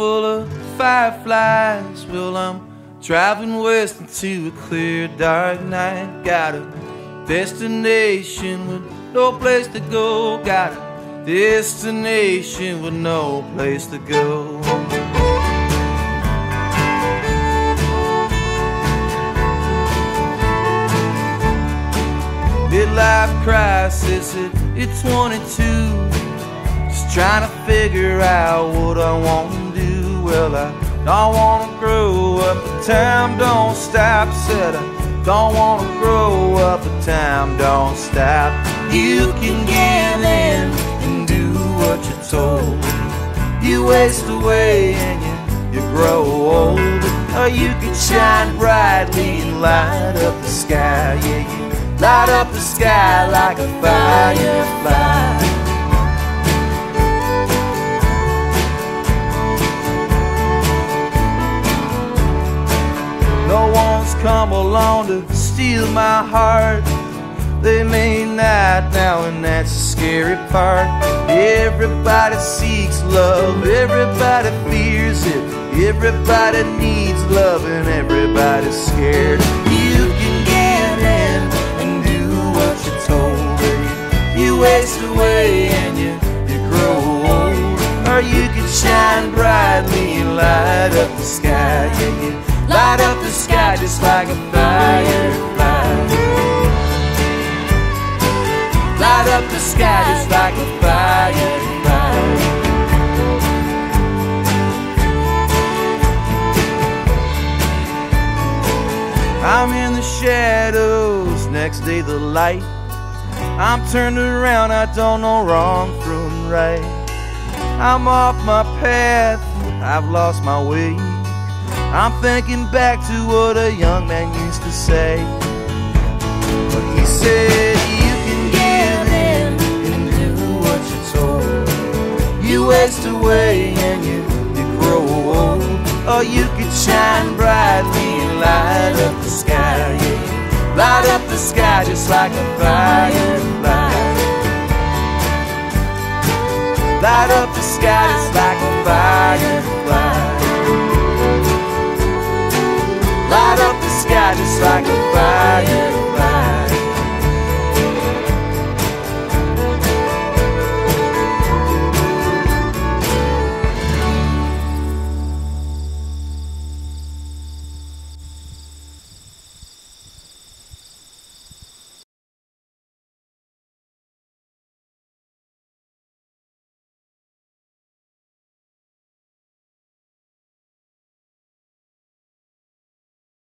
full of fireflies. Well, I'm driving west into a clear, dark night. Got a destination with no place to go. Got a destination with no place to go. Midlife crisis at 22, just trying to figure out what I want to do. Well, I don't want to grow up, but time don't stop. Said I don't want to grow up, but time don't stop. You can give in and do what you're told. You waste away and you grow old. Or you can shine brightly and light up the sky. Yeah, you light up the sky like a firefly. No one's come along to steal my heart. They may not now, and that's the scary part. Everybody seeks love, everybody fears it. Everybody needs love and everybody's scared. You can get in and do what you're told. You waste away and you grow old. Or you can shine brightly and light up the sky. Yeah, you light up the sky just like a firefly. Light up the sky just like a firefly. I'm in the shadows, next day the light. I'm turned around, I don't know wrong from right. I'm off my path, I've lost my way. I'm thinking back to what a young man used to say. But he said, you can give in and do what you're told. You waste away and you grow old. Or you could shine brightly and light up the sky. Yeah, light up the sky just like a firefly. Light up the sky just like a firefly. Light up the sky just like a